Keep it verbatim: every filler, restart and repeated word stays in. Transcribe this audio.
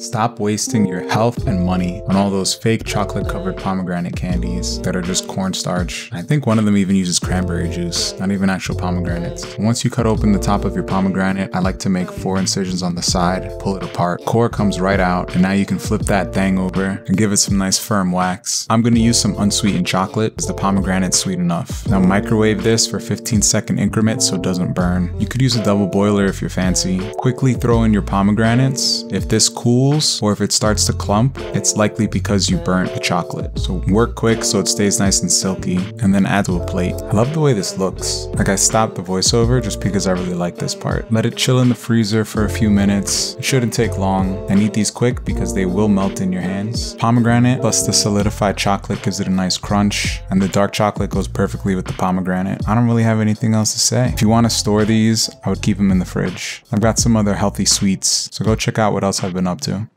Stop wasting your health and money on all those fake chocolate-covered pomegranate candies that are just cornstarch. I think one of them even uses cranberry juice, not even actual pomegranates. And once you cut open the top of your pomegranate, I like to make four incisions on the side, pull it apart. Core comes right out, and now you can flip that thing over and give it some nice firm wax. I'm gonna use some unsweetened chocolate because the pomegranate's sweet enough. Now microwave this for fifteen second increments so it doesn't burn. You could use a double boiler if you're fancy. Quickly throw in your pomegranates. If this cools, or if it starts to clump, it's likely because you burnt the chocolate. So work quick so it stays nice and silky, and then add to a plate. I love the way this looks. Like, I stopped the voiceover just because I really like this part. Let it chill in the freezer for a few minutes. It shouldn't take long. And eat these quick because they will melt in your hands. Pomegranate plus the solidified chocolate gives it a nice crunch, and the dark chocolate goes perfectly with the pomegranate. I don't really have anything else to say. If you want to store these, I would keep them in the fridge. I've got some other healthy sweets, so go check out what else I've been up to.